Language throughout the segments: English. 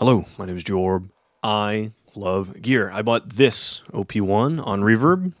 Hello, my name is Jorb. I love gear. I bought this OP1 on Reverb.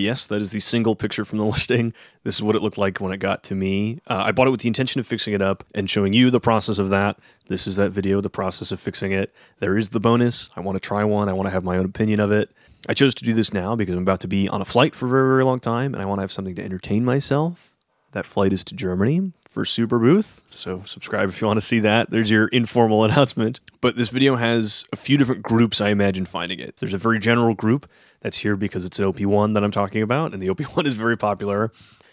Yes, that is the single picture from the listing. This is what it looked like when it got to me. I bought it with the intention of fixing it up and showing you the process of that. This is that video, the process of fixing it. There is the bonus. I want to try one. I want to have my own opinion of it. I chose to do this now because I'm about to be on a flight for a very, very long time, and I want to have something to entertain myself. That flight is to Germany for Super Booth, so subscribe if you want to see that. There's your informal announcement. But this video has a few different groups I imagine finding it. There's a very general group that's here because it's an OP1 that I'm talking about, and the OP1 is very popular.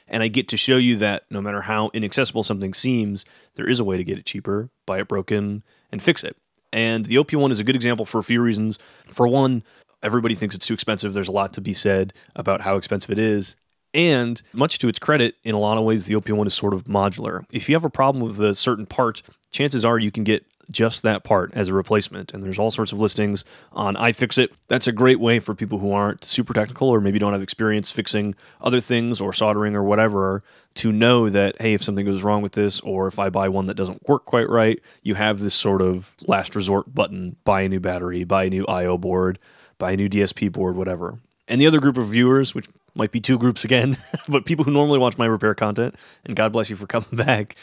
And I get to show you that no matter how inaccessible something seems, there is a way to get it cheaper, buy it broken, and fix it. And the OP1 is a good example for a few reasons. For one, everybody thinks it's too expensive. There's a lot to be said about how expensive it is. And much to its credit, in a lot of ways, the OP1 is sort of modular. If you have a problem with a certain part, chances are you can get just that part as a replacement. And there's all sorts of listings on iFixit. That's a great way for people who aren't super technical or maybe don't have experience fixing other things or soldering or whatever to know that, hey, if something goes wrong with this or if I buy one that doesn't work quite right, you have this sort of last resort button, buy a new battery, buy a new IO board, buy a new DSP board, whatever. And the other group of viewers, which might be two groups again, but people who normally watch my repair content, and God bless you for coming back,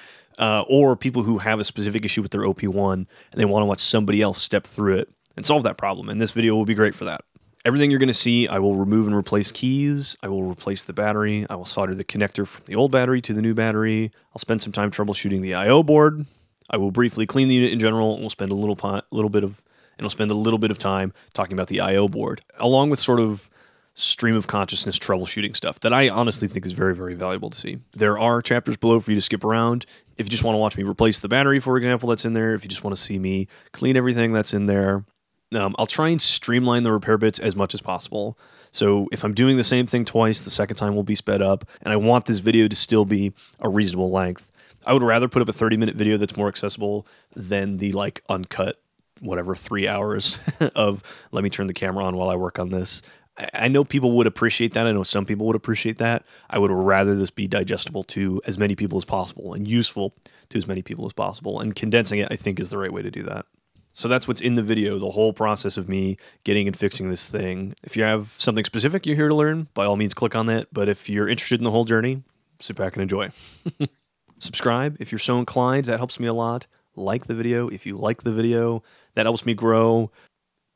or people who have a specific issue with their OP1 and they want to watch somebody else step through it and solve that problem. And this video will be great for that. Everything you're going to see, I will remove and replace keys. I will replace the battery. I will solder the connector from the old battery to the new battery. I'll spend some time troubleshooting the I.O. board. I will briefly clean the unit in general, and we'll spend a little bit of time talking about the I.O. board, along with sort of stream of consciousness troubleshooting stuff that I honestly think is very, very valuable to see. There are chapters below for you to skip around. If you just want to watch me replace the battery, for example, that's in there. If you just want to see me clean everything, that's in there. I'll try and streamline the repair bits as much as possible. So if I'm doing the same thing twice, the second time will be sped up, and I want this video to still be a reasonable length. I would rather put up a 30-minute video that's more accessible than the like uncut, whatever, 3 hours of let me turn the camera on while I work on this. I know people would appreciate that. I know some people would appreciate that. I would rather this be digestible to as many people as possible and useful to as many people as possible. And condensing it, I think, is the right way to do that. So that's what's in the video, the whole process of me getting and fixing this thing. If you have something specific you're here to learn, by all means, click on that. But if you're interested in the whole journey, sit back and enjoy. Subscribe if you're so inclined. That helps me a lot. Like the video if you like the video. That helps me grow.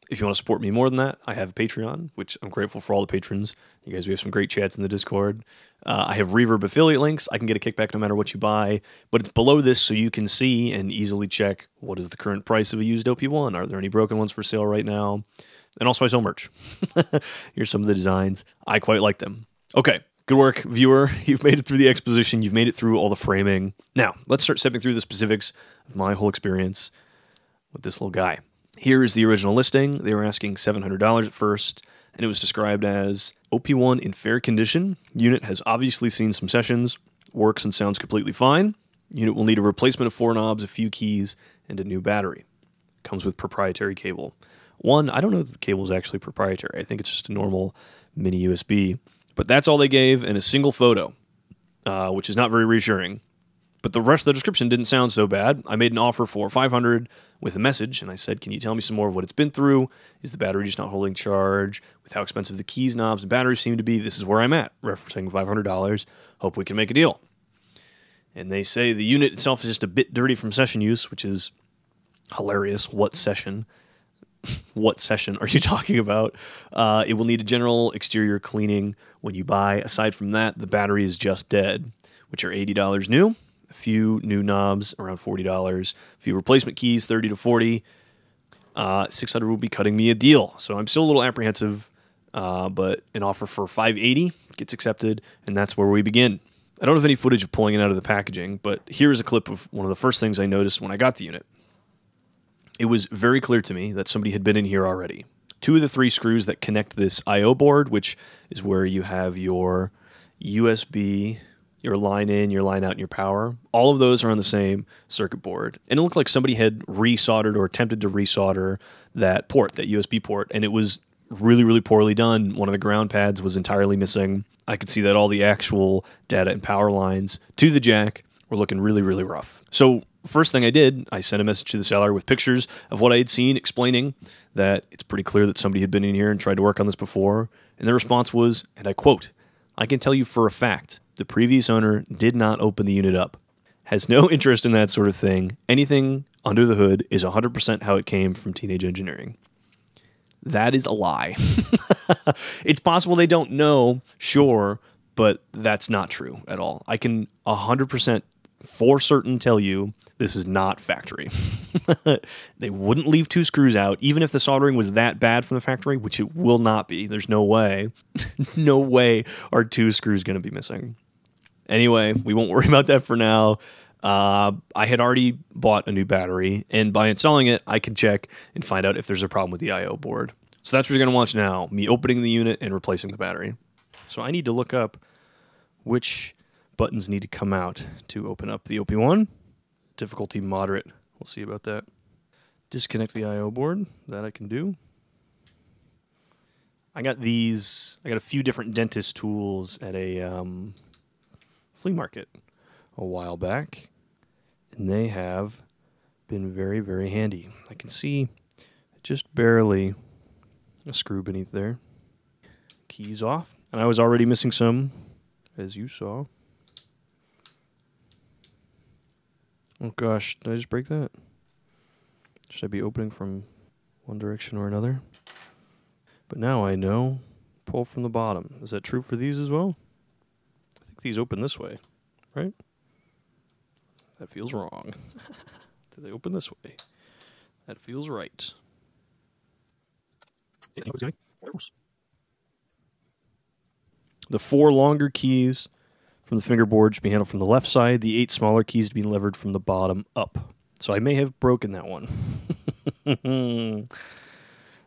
If you want to support me more than that, I have Patreon, which I'm grateful for all the patrons. You guys, we have some great chats in the Discord. I have Reverb affiliate links. I can get a kickback no matter what you buy, but it's below this so you can see and easily check what is the current price of a used OP1. Are there any broken ones for sale right now? And also I sell merch. Here's some of the designs. I quite like them. Okay, good work, viewer. You've made it through the exposition. You've made it through all the framing. Now, let's start stepping through the specifics of my whole experience with this little guy. Here is the original listing. They were asking $700 at first, and it was described as OP1 in fair condition. Unit has obviously seen some sessions, works and sounds completely fine. Unit will need a replacement of 4 knobs, a few keys, and a new battery. Comes with proprietary cable. One, I don't know if the cable is actually proprietary. I think it's just a normal mini USB. But that's all they gave in a single photo, which is not very reassuring. But the rest of the description didn't sound so bad. I made an offer for $500 with a message, and I said, can you tell me some more of what it's been through? Is the battery just not holding charge? With how expensive the keys, knobs, and batteries seem to be, this is where I'm at, referencing $500. Hope we can make a deal. And they say the unit itself is just a bit dirty from session use, which is hilarious. What session? What session are you talking about? It will need a general exterior cleaning when you buy. Aside from that, the battery is just dead, which are $80 new. A few new knobs, around $40. A few replacement keys, 30 to 40. 600 will be cutting me a deal. So I'm still a little apprehensive, but an offer for 580 gets accepted, and that's where we begin. I don't have any footage of pulling it out of the packaging, but here's a clip of one of the first things I noticed when I got the unit. It was very clear to me that somebody had been in here already. 2 of the 3 screws that connect this I.O. board, which is where you have your USB, your line in, your line out, and your power. All of those are on the same circuit board. And it looked like somebody had re-soldered or attempted to re-solder that port, that USB port, and it was really, really poorly done. One of the ground pads was entirely missing. I could see that all the actual data and power lines to the jack were looking really, really rough. So first thing I did, I sent a message to the seller with pictures of what I had seen, explaining that it's pretty clear that somebody had been in here and tried to work on this before. And their response was, and I quote, "I can tell you for a fact, the previous owner did not open the unit up. Has no interest in that sort of thing. Anything under the hood is 100% how it came from Teenage Engineering." That is a lie. It's possible they don't know, sure, but that's not true at all. I can 100% for certain tell you this is not factory. They wouldn't leave two screws out, even if the soldering was that bad from the factory, which it will not be. There's no way. No way are two screws going to be missing. Anyway, we won't worry about that for now. I had already bought a new battery, and by installing it, I can check and find out if there's a problem with the I/O board. So that's what you're going to watch now, me opening the unit and replacing the battery. So I need to look up which buttons need to come out to open up the OP1. Difficulty moderate. We'll see about that. Disconnect the I/O board. That I can do. I got these. I got a few different dentist tools at a flea market a while back, and they have been very, very handy. I can see just barely a screw beneath there. Keys off. And I was already missing some, as you saw. Oh gosh, did I just break that? Should I be opening from one direction or another? But now I know. Pull from the bottom. Is that true for these as well? I think these open this way, right? That feels wrong. Did they open this way? That feels right. The four longer keys from the fingerboard should be handled from the left side. The 8 smaller keys to be levered from the bottom up. So I may have broken that one.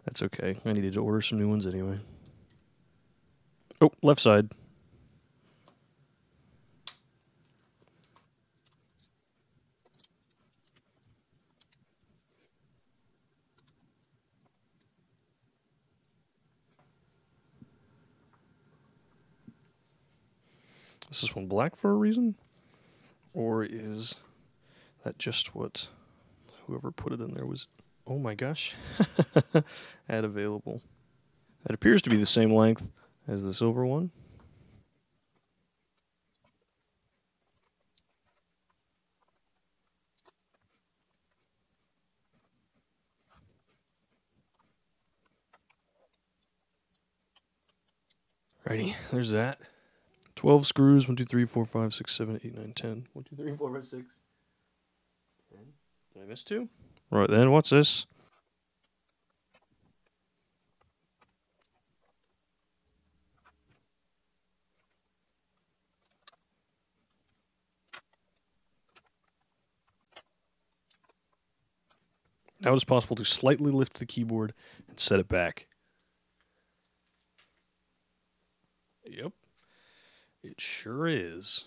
That's okay. I needed to order some new ones anyway. Oh, left side. Is this one black for a reason? Or is that just what whoever put it in there was... Oh my gosh. Add available. That appears to be the same length as the silver one. Alrighty, there's that. 12 screws, 1, 2, 3, 4, 5, 6, 7, 8, 9, 10. 1, 2, 3, 4, 5, 6, 10. Did I miss 2? Right then, what's this? Now it is possible to slightly lift the keyboard and set it back. Yep. It sure is.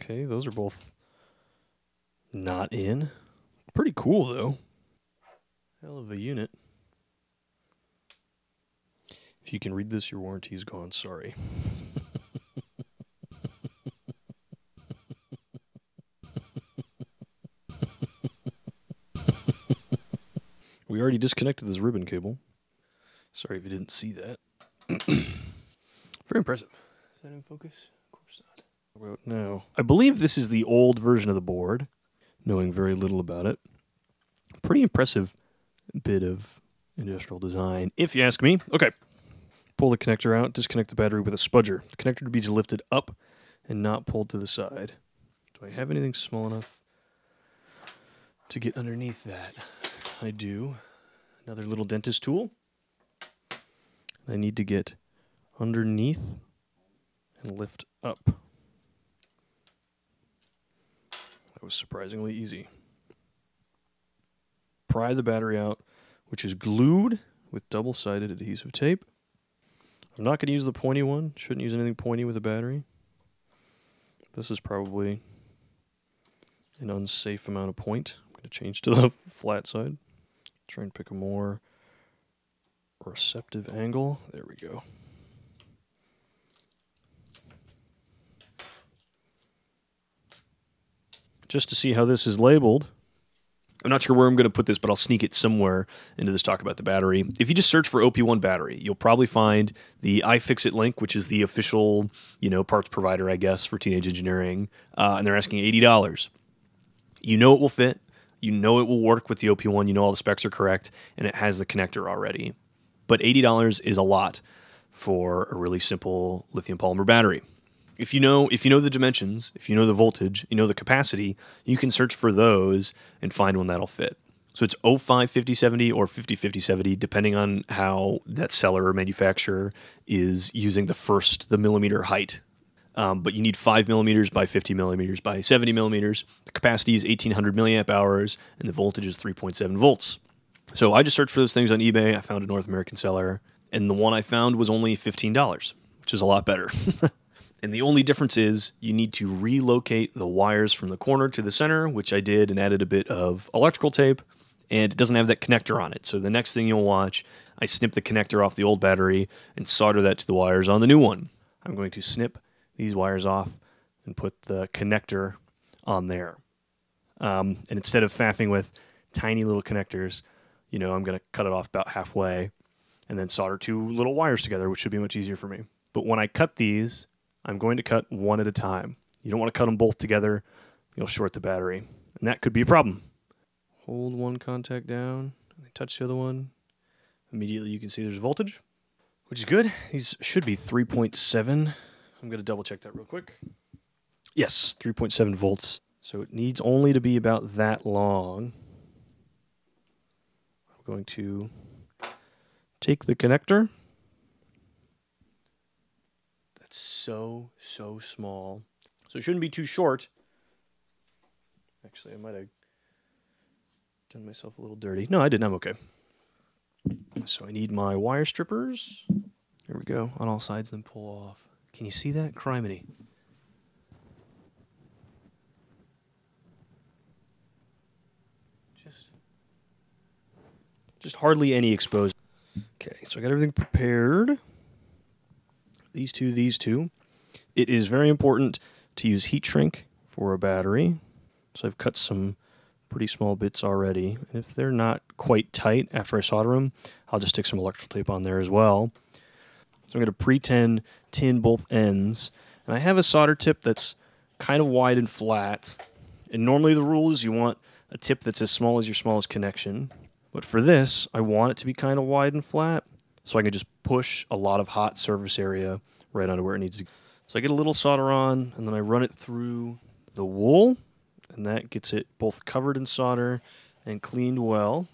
Okay, those are both not in. Pretty cool, though. Hell of a unit. If you can read this, your warranty's gone. Sorry. We already disconnected this ribbon cable. Sorry if you didn't see that. Very impressive. Is that in focus? Of course not. About now. I believe this is the old version of the board, knowing very little about it. Pretty impressive bit of industrial design, if you ask me. Okay. Pull the connector out, disconnect the battery with a spudger. The connector to be lifted up and not pulled to the side. Do I have anything small enough to get underneath that? I do. Another little dentist tool. I need to get underneath and lift up. That was surprisingly easy. Pry the battery out, which is glued with double-sided adhesive tape. I'm not going to use the pointy one. Shouldn't use anything pointy with a battery. This is probably an unsafe amount of point. I'm going to change to the flat side. Try and pick a more receptive angle. There we go. just to see how this is labeled. I'm not sure where I'm going to put this, but I'll sneak it somewhere into this talk about the battery. If you just search for OP1 battery, you'll probably find the iFixit link, which is the official, you know, parts provider, I guess, for Teenage Engineering, and they're asking $80. You know it will fit. You know it will work with the OP1. You know all the specs are correct, and it has the connector already. But $80 is a lot for a really simple lithium polymer battery. If you know the dimensions, if you know the voltage, you know the capacity, you can search for those and find one that'll fit. So it's 055070 or 505070, depending on how that seller or manufacturer is using the millimeter height. But you need 5 millimeters by 50 millimeters by 70 millimeters. The capacity is 1800 milliamp hours, and the voltage is 3.7 volts. So I just searched for those things on eBay. I found a North American seller, and the one I found was only $15, which is a lot better. And the only difference is you need to relocate the wires from the corner to the center, which I did and added a bit of electrical tape, and it doesn't have that connector on it. So the next thing you'll watch, I snip the connector off the old battery and solder that to the wires on the new one. I'm going to snip these wires off and put the connector on there. And instead of faffing with tiny little connectors, you know, I'm going to cut it off about halfway and then solder two little wires together, which should be much easier for me. But when I cut these, I'm going to cut one at a time. You don't want to cut them both together. You'll short the battery, and that could be a problem. Hold one contact down, and touch the other one. Immediately you can see there's voltage, which is good. These should be 3.7. I'm going to double check that real quick. Yes, 3.7 volts. So it needs only to be about that long. I'm going to take the connector. So small. So it shouldn't be too short. Actually, I might have done myself a little dirty. No, I didn't. I'm okay. So I need my wire strippers. There we go. On all sides, then pull off. Can you see that? Criminy. Just hardly any exposed. Okay, so I got everything prepared. These two. It is very important to use heat shrink for a battery. So I've cut some pretty small bits already. And if they're not quite tight after I solder them, I'll just stick some electrical tape on there as well. So I'm going to pre-tin both ends. And I have a solder tip that's kind of wide and flat. And normally the rule is you want a tip that's as small as your smallest connection. But for this, I want it to be kind of wide and flat, so I can just push a lot of hot surface area right onto where it needs to go. So I get a little solder on, and then I run it through the wool, and that gets it both covered in solder and cleaned well.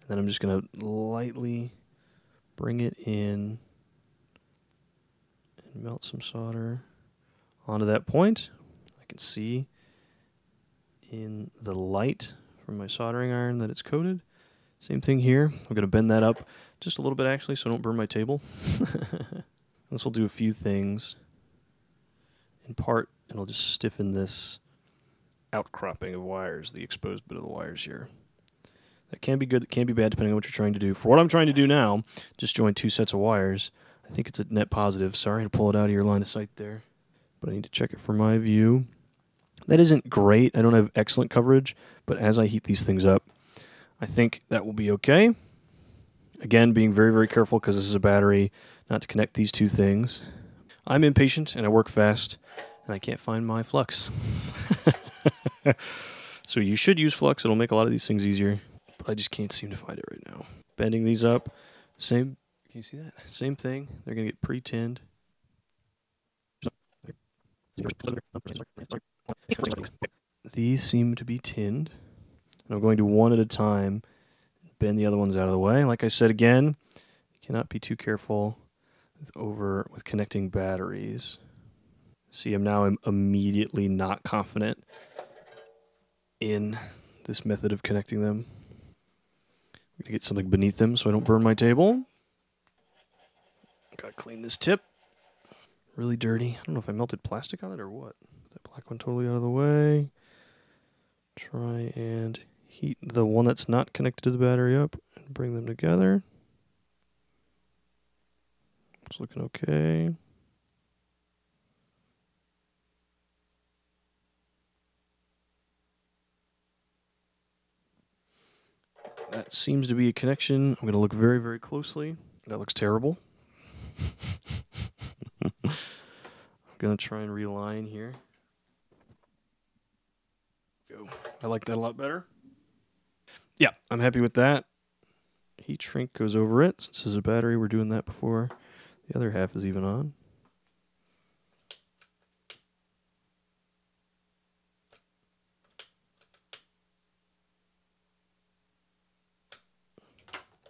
And then I'm just going to lightly bring it in and melt some solder onto that point. I can see in the light from my soldering iron that it's coated. Same thing here. I'm going to bend that up just a little bit, actually, so I don't burn my table. This will do a few things. In part, it'll just stiffen this outcropping of wires, the exposed bit of the wires here. That can be good, that can be bad, depending on what you're trying to do. For what I'm trying to do now, just join two sets of wires. I think it's a net positive. Sorry to pull it out of your line of sight there, but I need to check it for my view. That isn't great. I don't have excellent coverage, but as I heat these things up, I think that will be okay. Again, being very, very careful because this is a battery, not to connect these two things. I'm impatient and I work fast, and I can't find my flux. So you should use flux. It'll make a lot of these things easier, but I just can't seem to find it right now. Bending these up, same, can you see that? Same thing, they're gonna get pre-tinned. These seem to be tinned. And I'm going to one at a time bend the other ones out of the way. Like I said again, you cannot be too careful with connecting batteries. See, I'm immediately not confident in this method of connecting them. I'm going to get something beneath them so I don't burn my table. Got to clean this tip. Really dirty. I don't know if I melted plastic on it or what. That black one totally out of the way. Try and heat the one that's not connected to the battery up and bring them together. It's looking okay. That seems to be a connection. I'm going to look very, very closely. That looks terrible. I'm going to try and realign here. Go. I like that a lot better. Yeah, I'm happy with that. Heat shrink goes over it. Since this is a battery, we're doing that before the other half is even on.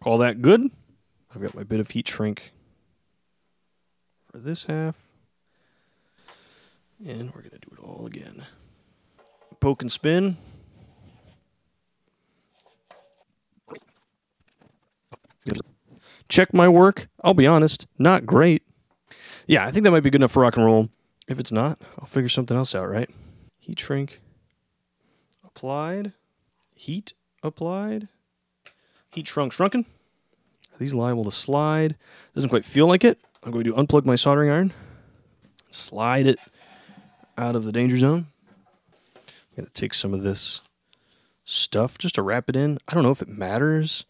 All that good. I've got my bit of heat shrink for this half. And we're going to do it all again. Poke and spin. Check my work. I'll be honest, not great. Yeah, I think that might be good enough for rock and roll. If it's not, I'll figure something else out, right? Heat shrink applied. Heat applied. Heat shrunk, shrunken. Are these liable to slide? Doesn't quite feel like it. I'm going to unplug my soldering iron, slide it out of the danger zone. I'm going to take some of this stuff just to wrap it in. I don't know if it matters.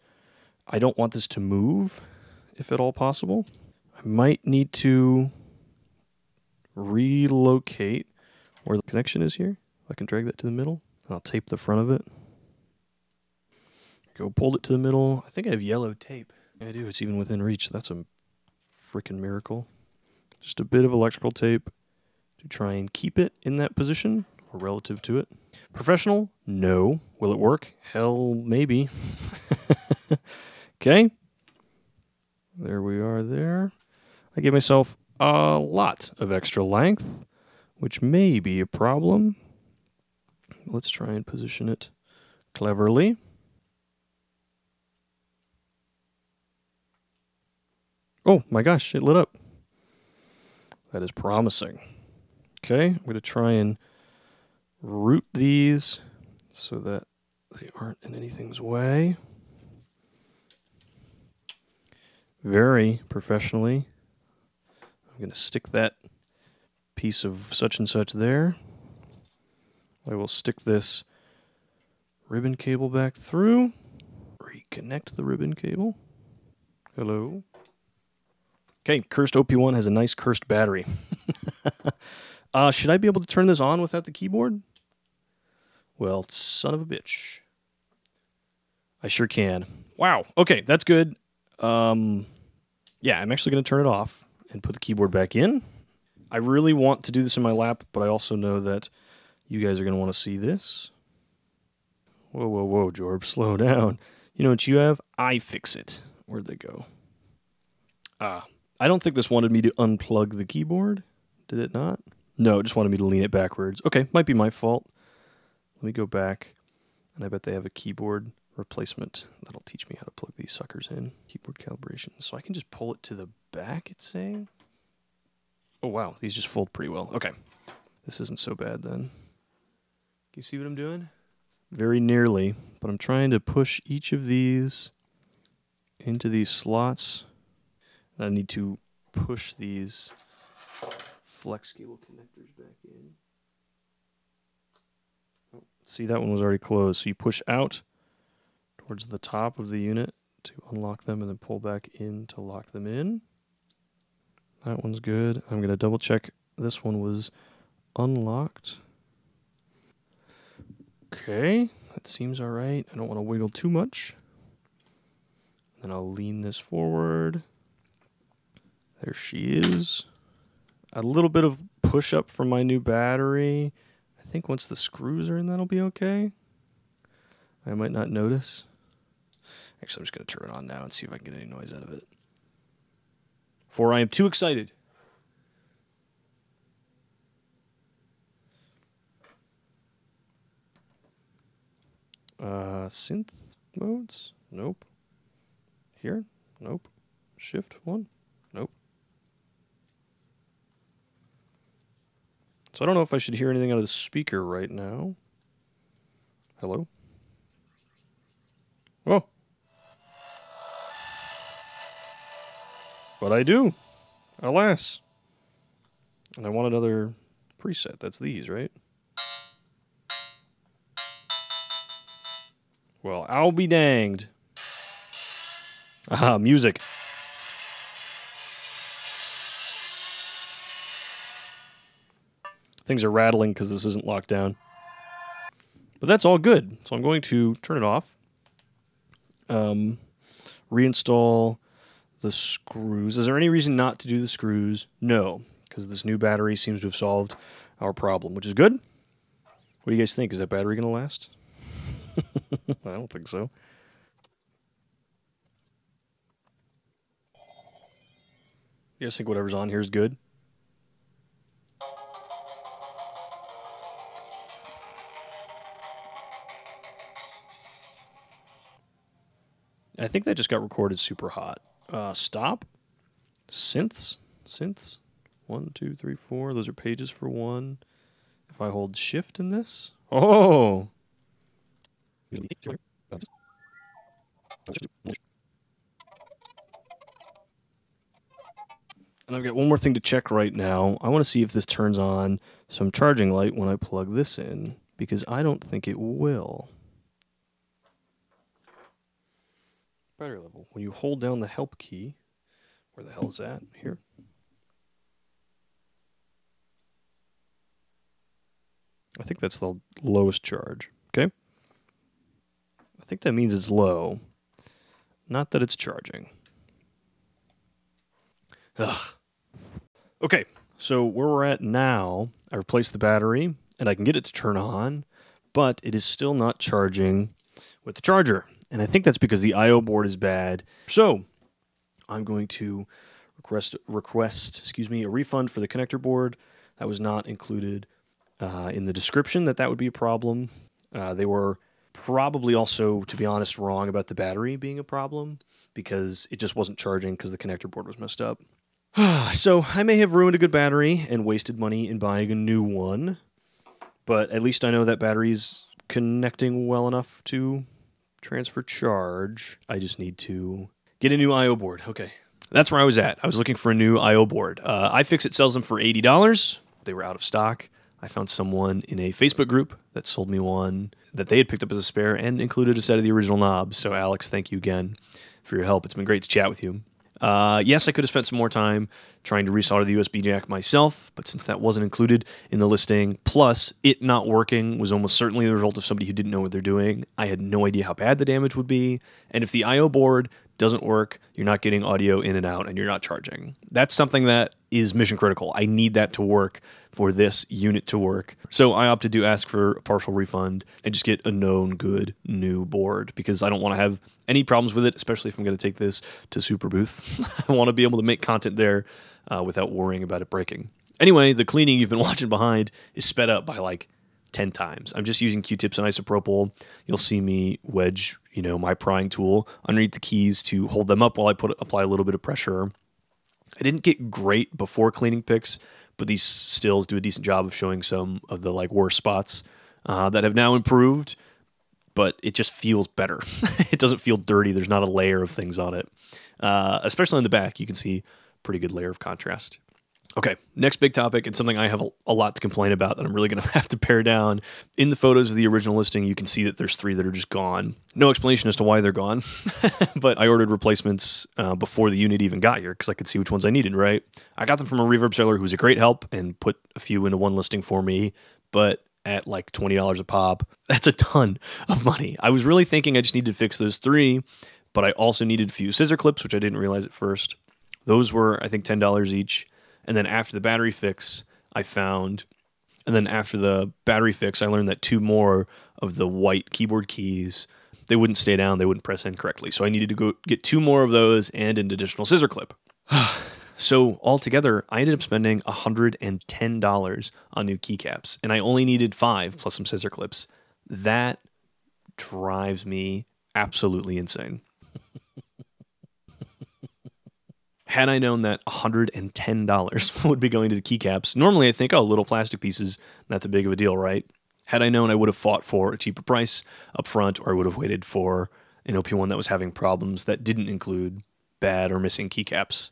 I don't want this to move, if at all possible. I might need to relocate where the connection is here. I can drag that to the middle, and I'll tape the front of it. Go pulled it to the middle. I think I have yellow tape. I do. It's even within reach. That's a freaking miracle. Just a bit of electrical tape to try and keep it in that position or relative to it. Professional? No. Will it work? Hell, maybe. Okay. There we are there. I gave myself a lot of extra length, which may be a problem. Let's try and position it cleverly. Oh my gosh, it lit up. That is promising. Okay, I'm going to try and root these so that they aren't in anything's way. Very professionally. I'm going to stick that piece of such and such there. I will stick this ribbon cable back through. Reconnect the ribbon cable. Hello. Okay, cursed OP1 has a nice cursed battery. Should I be able to turn this on without the keyboard? Well, son of a bitch. I sure can. Wow, okay, that's good. Yeah, I'm actually going to turn it off and put the keyboard back in. I really want to do this in my lap, but I also know that you guys are going to want to see this. Whoa, whoa, whoa, Jorb, slow down. You know what you have? iFixit. Where'd they go? Ah. I don't think this wanted me to unplug the keyboard. Did it not? No, it just wanted me to lean it backwards. Okay, might be my fault. Let me go back, and I bet they have a keyboard replacement that'll teach me how to plug these suckers in. Keyboard calibration. So I can just pull it to the back, it's saying? Oh, wow, these just fold pretty well. Okay, this isn't so bad then. Can you see what I'm doing? Very nearly, but I'm trying to push each of these into these slots. I need to push these flex cable connectors back in. Oh, see, that one was already closed. So you push out towards the top of the unit to unlock them and then pull back in to lock them in. That one's good. I'm going to double check this one was unlocked. Okay, that seems all right. I don't want to wiggle too much. Then I'll lean this forward. There she is. A little bit of push up from my new battery. I think once the screws are in, that'll be okay. I might not notice. Actually, I'm just going to turn it on now and see if I can get any noise out of it. For I am too excited. Synth modes? Nope. Here? Nope. Shift 1? Nope. So I don't know if I should hear anything out of the speaker right now. Hello? Oh. But I do. Alas. And I want another preset. That's these, right? Well, I'll be danged. Aha, music. Things are rattling because this isn't locked down. But that's all good. So I'm going to turn it off. Reinstall the screws. Is there any reason not to do the screws? No, because this new battery seems to have solved our problem, which is good. What do you guys think? Is that battery going to last? I don't think so. You guys think whatever's on here is good? I think that just got recorded super hot. Stop. Synths. Synths. 1, 2, 3, 4. Those are pages for one. If I hold shift in this. Oh! And I've got one more thing to check right now. I want to see if this turns on some charging light when I plug this in, because I don't think it will. Battery level. When you hold down the help key, where the hell is that? Here. I think that's the lowest charge. Okay? I think that means it's low. Not that it's charging. Ugh. Okay, so where we're at now, I replaced the battery, and I can get it to turn on, but it is still not charging with the charger. And I think that's because the I/O board is bad. So I'm going to request a refund for the connector board. That was not included in the description that would be a problem. They were probably also, to be honest, wrong about the battery being a problem, because it just wasn't charging because the connector board was messed up. So I may have ruined a good battery and wasted money in buying a new one, but at least I know that battery's connecting well enough to transfer charge. I just need to get a new I/O board. Okay, that's where I was at. I was looking for a new I/O board. iFixit sells them for $80. They were out of stock. I found someone in a Facebook group that sold me one that they had picked up as a spare and included a set of the original knobs. So Alex, thank you again for your help. It's been great to chat with you. Yes, I could have spent some more time trying to resolder the USB jack myself, but since that wasn't included in the listing, plus it not working was almost certainly the result of somebody who didn't know what they're doing. I had no idea how bad the damage would be, and if the I/O board doesn't work, you're not getting audio in and out, and you're not charging. That's something that is mission critical. I need that to work for this unit to work. So I opted to ask for a partial refund and just get a known good new board, because I don't want to have any problems with it, especially if I'm going to take this to Super Booth. I want to be able to make content there without worrying about it breaking. Anyway, the cleaning you've been watching behind is sped up by like 10 times. I'm just using Q-tips and isopropyl. You'll see me wedge, you know, my prying tool underneath the keys to hold them up while I apply a little bit of pressure. I didn't get great before cleaning picks, but these stills do a decent job of showing some of the like worst spots that have now improved, but it just feels better. It doesn't feel dirty. There's not a layer of things on it. Especially in the back, you can see a pretty good layer of contrast. Okay, next big topic, and something I have a lot to complain about that I'm really going to have to pare down. In the photos of the original listing, you can see that there's 3 that are just gone. No explanation as to why they're gone, but I ordered replacements before the unit even got here, because I could see which ones I needed, right? I got them from a Reverb seller who was a great help and put a few into one listing for me, but at like $20 a pop, that's a ton of money. I was really thinking I just needed to fix those 3, but I also needed a few scissor clips, which I didn't realize at first. Those were, I think, $10 each. And then after the battery fix, I learned that 2 more of the white keyboard keys, they wouldn't stay down, they wouldn't press in correctly. So I needed to go get 2 more of those and an additional scissor clip. So altogether, I ended up spending $110 on new keycaps, and I only needed 5 plus some scissor clips. That drives me absolutely insane. Had I known that $110 would be going to the keycaps, normally I think, oh, little plastic pieces, not that big of a deal, right? Had I known, I would have fought for a cheaper price up front, or I would have waited for an OP1 that was having problems that didn't include bad or missing keycaps.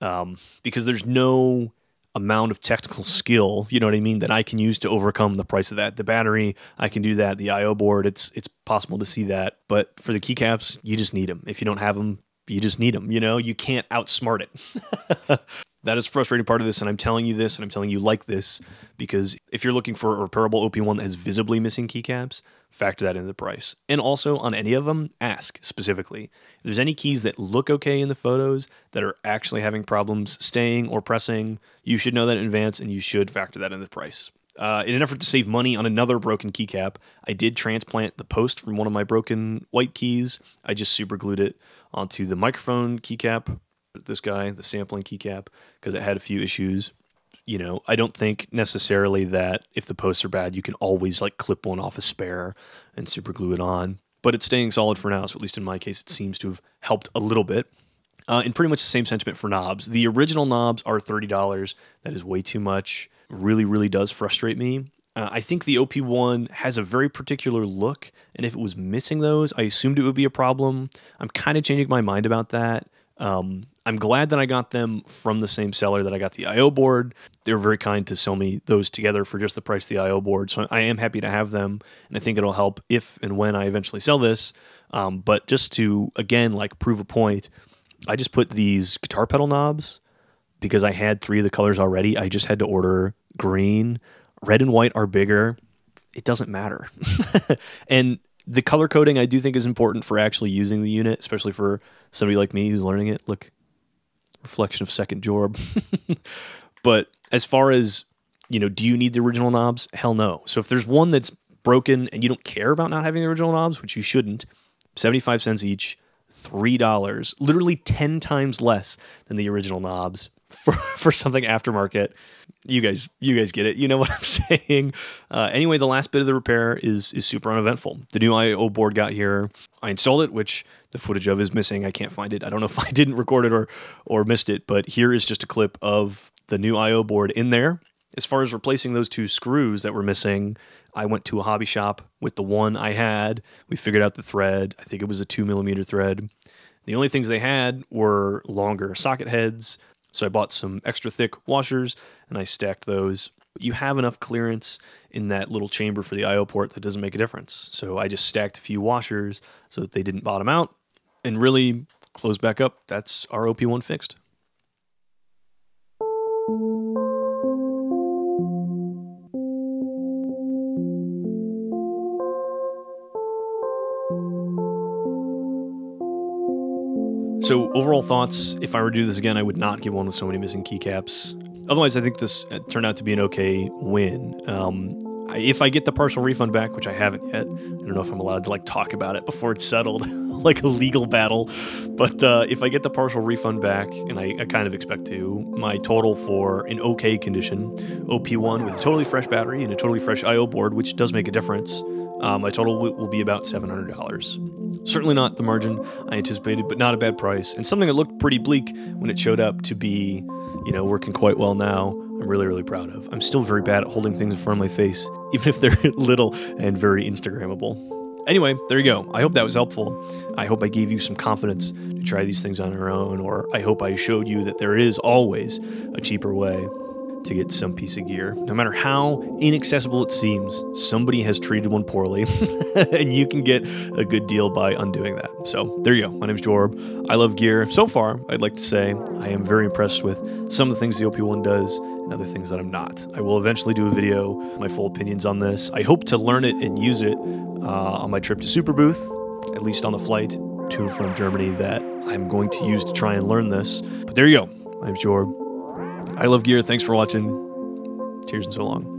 Because there's no amount of technical skill, you know what I mean, that I can use to overcome the price of that. The battery, I can do that. The I/O board, it's possible to see that. But for the keycaps, you just need them. If you don't have them, you just need them, you know? You can't outsmart it. That is a frustrating part of this, and I'm telling you this, and I'm telling you like this, because if you're looking for a repairable OP1 that has visibly missing keycaps, factor that into the price. And also, on any of them, ask specifically. If there's any keys that look okay in the photos that are actually having problems staying or pressing, you should know that in advance, and you should factor that into the price. In an effort to save money on another broken keycap, I did transplant the post from one of my broken white keys. I just super glued it onto the microphone keycap, this guy, the sampling keycap, because it had a few issues. You know, I don't think necessarily that if the posts are bad, you can always like clip one off a spare and super glue it on. But it's staying solid for now, so at least in my case, it seems to have helped a little bit. And pretty much the same sentiment for knobs. The original knobs are $30. That is way too much. Really, really does frustrate me. I think the OP1 has a very particular look, and if it was missing those, I assumed it would be a problem. I'm kind of changing my mind about that. I'm glad that I got them from the same seller that I got the I.O. board. They were very kind to sell me those together for just the price of the I.O. board, so I am happy to have them, and I think it'll help if and when I eventually sell this. But just to, again, like prove a point, I just put these guitar pedal knobs, because I had three of the colors already. I just had to order green. Red and white are bigger. It doesn't matter. And the color coding I do think is important for actually using the unit, especially for somebody like me who's learning it. Look, reflection of second Jorb. But as far as, you know, do you need the original knobs? Hell no. So if there's one that's broken and you don't care about not having the original knobs, which you shouldn't, 75 cents each, $3, literally 10 times less than the original knobs for something aftermarket. You guys get it. You know what I'm saying. Anyway, the last bit of the repair is super uneventful. The new I.O. board got here. I installed it, which the footage of is missing. I can't find it. I don't know if I didn't record it or missed it, but here is just a clip of the new I.O. board in there. As far as replacing those two screws that were missing, I went to a hobby shop with the one I had. We figured out the thread. I think it was a 2mm thread. The only things they had were longer socket heads. So I bought some extra thick washers and I stacked those. You have enough clearance in that little chamber for the I.O. port that doesn't make a difference. So I just stacked a few washers so that they didn't bottom out and really close back up. That's our OP1 fixed. So overall thoughts, if I were to do this again, I would not get one with so many missing keycaps. Otherwise, I think this turned out to be an okay win. If I get the partial refund back, which I haven't yet, I don't know if I'm allowed to like talk about it before it's settled, like a legal battle. But if I get the partial refund back, and I kind of expect to, my total for an okay condition, OP1 with a totally fresh battery and a totally fresh I.O. board, which does make a difference, my total will be about $700. Certainly not the margin I anticipated, but not a bad price. And something that looked pretty bleak when it showed up to be, you know, working quite well now. I'm really, really proud of. I'm still very bad at holding things in front of my face, even if they're little and very Instagrammable. Anyway, there you go. I hope that was helpful. I hope I gave you some confidence to try these things on your own, or I hope I showed you that there is always a cheaper way to get some piece of gear. No matter how inaccessible it seems, somebody has treated one poorly, and you can get a good deal by undoing that. So there you go. My name is Jorb. I love gear. So far, I'd like to say I am very impressed with some of the things the OP1 does and other things that I'm not. I will eventually do a video, my full opinions on this. I hope to learn it and use it on my trip to Super Booth, at least on the flight to and from Germany that I'm going to use to try and learn this. But there you go. My name is Jorb. I love gear. Thanks for watching. Cheers and so long.